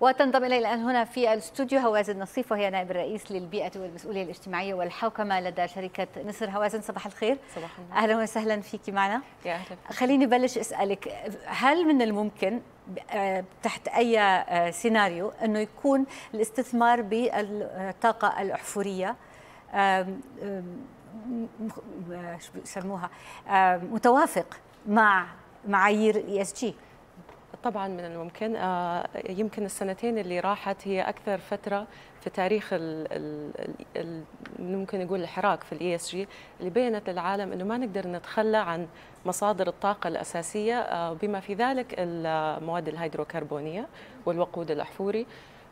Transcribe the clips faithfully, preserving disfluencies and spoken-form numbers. وتنضم إلي الآن هنا في الاستوديو هوازن نصيف، وهي نائب الرئيس للبيئة والمسؤولية الاجتماعية والحوكمة لدى شركة نسر. هوازن، صباح الخير. صباح الخير، أهلا وسهلا فيكي معنا. يا أهلا. خليني بلش أسألك، هل من الممكن تحت أي سيناريو أنه يكون الاستثمار بالطاقة الأحفورية يسموها متوافق مع معايير إي إس جي؟ طبعا من الممكن. يمكن السنتين اللي راحت هي اكثر فتره في تاريخ ال ال ال ممكن نقول الحراك في الاي اس جي، اللي بينت للعالم انه ما نقدر نتخلى عن مصادر الطاقه الاساسيه بما في ذلك المواد الهيدروكربونيه والوقود الاحفوري،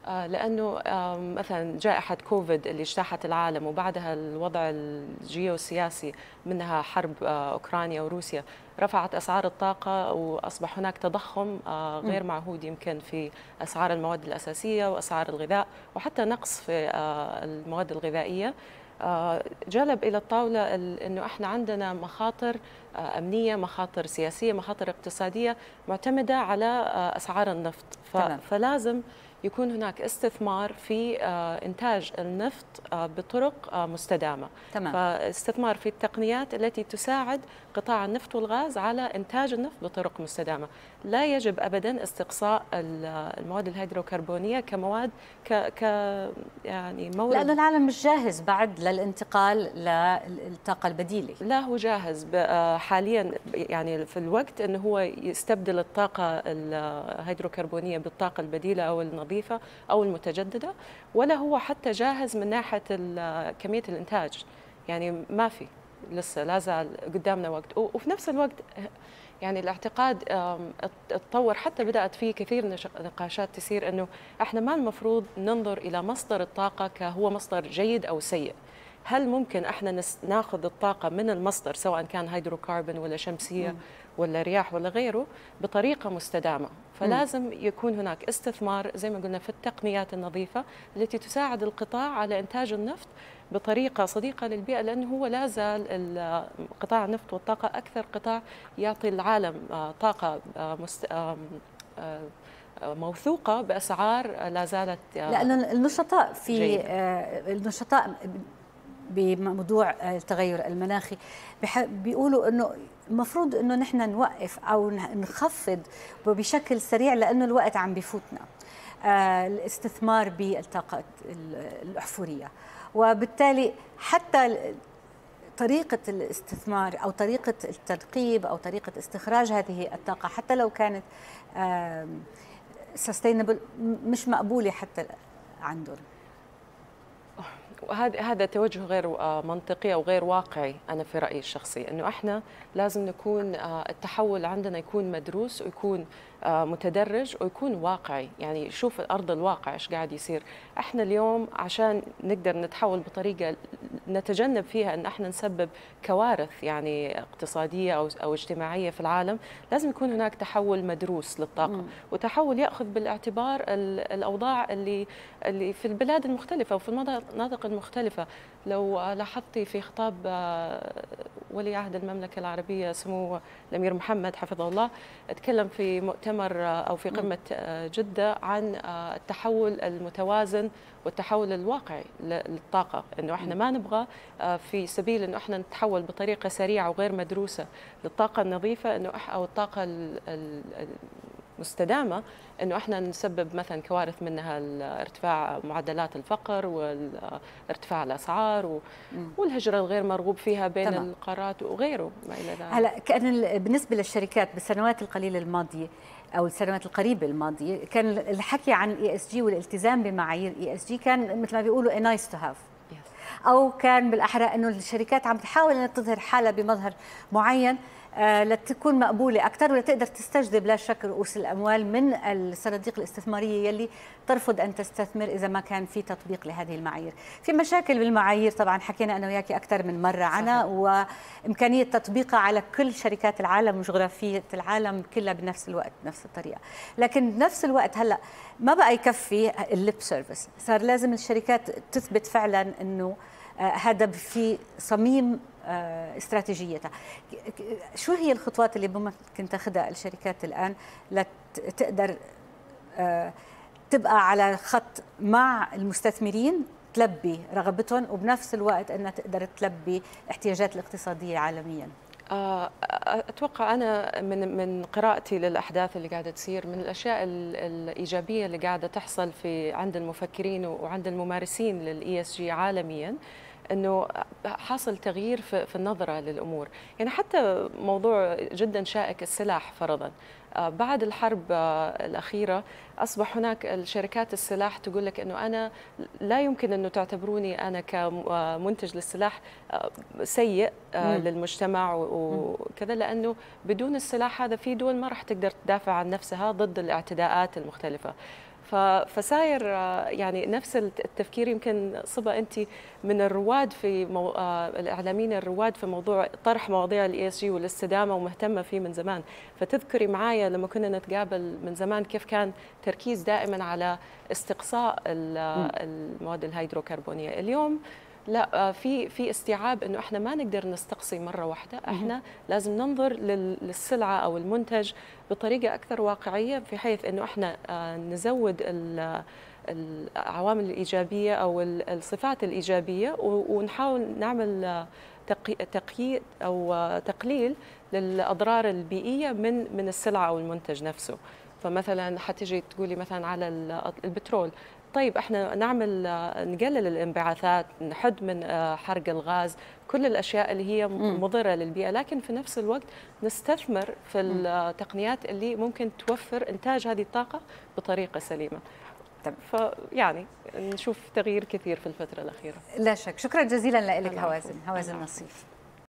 لانه مثلا جائحه كوفيد اللي اجتاحت العالم وبعدها الوضع الجيوسياسي منها حرب اوكرانيا وروسيا رفعت اسعار الطاقه، واصبح هناك تضخم غير معهود يمكن في اسعار المواد الاساسيه واسعار الغذاء، وحتى نقص في المواد الغذائيه جلب الى الطاوله انه احنا عندنا مخاطر امنيه، مخاطر سياسيه، مخاطر اقتصاديه معتمده على اسعار النفط. فلازم يكون هناك استثمار في إنتاج النفط بطرق مستدامة. تمام. فاستثمار في التقنيات التي تساعد قطاع النفط والغاز على إنتاج النفط بطرق مستدامة. لا يجب أبدا استقصاء المواد الهيدروكربونية كمواد ك, ك... يعني مورد، لأن العالم مش جاهز بعد للانتقال للطاقة البديلة. لا، هو جاهز حاليا يعني في الوقت أنه هو يستبدل الطاقة الهيدروكربونية بالطاقة البديلة أو النظيفة أو المتجددة، ولا هو حتى جاهز من ناحية كمية الإنتاج. يعني ما في لسه، لا زال قدامنا وقت. وفي نفس الوقت يعني الاعتقاد اتطور، حتى بدأت فيه كثير نقاشات تصير أنه إحنا ما المفروض ننظر إلى مصدر الطاقة كهو مصدر جيد أو سيء. هل ممكن إحنا ناخذ الطاقة من المصدر سواء كان هيدروكربون ولا شمسية م. ولا رياح ولا غيره بطريقة مستدامة؟ فلازم يكون هناك استثمار زي ما قلنا في التقنيات النظيفة التي تساعد القطاع على إنتاج النفط بطريقة صديقة للبيئة، لأنه هو لا زال قطاع النفط والطاقة أكثر قطاع يعطي العالم طاقة مست... موثوقة بأسعار لا زالت، لأن النشطاء في جيد. النشطاء بموضوع التغير المناخي بيقولوا أنه المفروض أنه نحن نوقف أو نخفض بشكل سريع لأنه الوقت عم بيفوتنا. الاستثمار بالطاقة الأحفورية، وبالتالي حتى طريقة الاستثمار أو طريقة الترقيب أو طريقة استخراج هذه الطاقة حتى لو كانت سستينبل مش مقبولة حتى عندهم. هذا هذا توجه غير منطقي او غير واقعي. انا في رايي الشخصي انه احنا لازم نكون التحول عندنا يكون مدروس ويكون متدرج ويكون واقعي، يعني شوف ارض الواقع ايش قاعد يصير. احنا اليوم عشان نقدر نتحول بطريقه نتجنب فيها ان احنا نسبب كوارث يعني اقتصاديه او او اجتماعيه في العالم، لازم يكون هناك تحول مدروس للطاقه م. وتحول ياخذ بالاعتبار الاوضاع اللي اللي في البلاد المختلفه وفي المناطق المختلفه. لو لاحظتي في خطاب ولي عهد المملكه العربيه سمو الامير محمد حفظه الله، اتكلم في مؤتمر او في قمه جده عن التحول المتوازن والتحول الواقعي للطاقه، انه احنا ما نبغى في سبيل انه احنا نتحول بطريقه سريعه وغير مدروسه للطاقه النظيفه انه او الطاقه المستدامه، انه احنا نسبب مثلا كوارث منها ارتفاع معدلات الفقر وارتفاع الاسعار والهجره الغير مرغوب فيها بين طبعا. القارات وغيره ما الى ذلك. هلا كان بالنسبه للشركات بالسنوات القليله الماضيه أو السنوات القريبة الماضية كان الحكي عن إي إس جي والالتزام بمعايير إي إس جي كان مثل ما بيقولوا nice to have، أو كان بالأحرى أنه الشركات عم تحاول أن تظهر حالها بمظهر معين لتكون مقبولة أكثر ولتقدر تستجذب لا شك رؤوس الأموال من الصناديق الاستثمارية يلي ترفض أن تستثمر إذا ما كان في تطبيق لهذه المعايير. في مشاكل بالمعايير طبعا، حكينا أنا وياكي أكثر من مرة عنها، وإمكانية تطبيقها على كل شركات العالم وجغرافية العالم كلها بنفس الوقت بنفس الطريقة. لكن بنفس الوقت هلا ما بقى يكفي الليب سيرفيس، صار لازم الشركات تثبت فعلا أنه هذا في صميم استراتيجيتها. شو هي الخطوات اللي ممكن تاخذها الشركات الآن لتقدر تبقى على خط مع المستثمرين، تلبي رغبتهم، وبنفس الوقت أنها تقدر تلبي احتياجات الاقتصادية عالمياً. أتوقع أنا من من قراءتي للأحداث اللي قاعدة تصير، من الأشياء الإيجابية اللي قاعدة تحصل في عند المفكرين وعند الممارسين لل إي إس جي عالمياً، أنه حاصل تغيير في النظرة للأمور. يعني حتى موضوع جدا شائك السلاح فرضاً، بعد الحرب الأخيرة أصبح هناك الشركات السلاح تقول لك أنه أنا لا يمكن أنه تعتبروني أنا كمنتج للسلاح سيء للمجتمع وكذا، لأنه بدون السلاح هذا في دول ما راح تقدر تدافع عن نفسها ضد الاعتداءات المختلفة. فساير يعني نفس التفكير. يمكن صبا انت من الرواد في مو... الاعلاميين الرواد في موضوع طرح مواضيع الاي اس جي والاستدامه ومهتمه فيه من زمان، فتذكري معايا لما كنا نتقابل من زمان كيف كان تركيز دائما على استقصاء المواد الهيدروكربونيه. اليوم لا، في في استيعاب انه احنا ما نقدر نستقصي مره واحده، احنا لازم ننظر للسلعه او المنتج بطريقه اكثر واقعيه، بحيث انه احنا نزود العوامل الايجابيه او الصفات الايجابيه، ونحاول نعمل تقييد او تقليل للاضرار البيئيه من من السلعه او المنتج نفسه. فمثلا حتيجي تقولي مثلا على البترول، طيب احنا نعمل نقلل الانبعاثات، نحد من حرق الغاز، كل الاشياء اللي هي مضره للبيئه، لكن في نفس الوقت نستثمر في التقنيات اللي ممكن توفر انتاج هذه الطاقه بطريقه سليمه. فيعني نشوف تغيير كثير في الفتره الاخيره. لا شك. شكرا جزيلا لك هوازن، هوازن نصيف.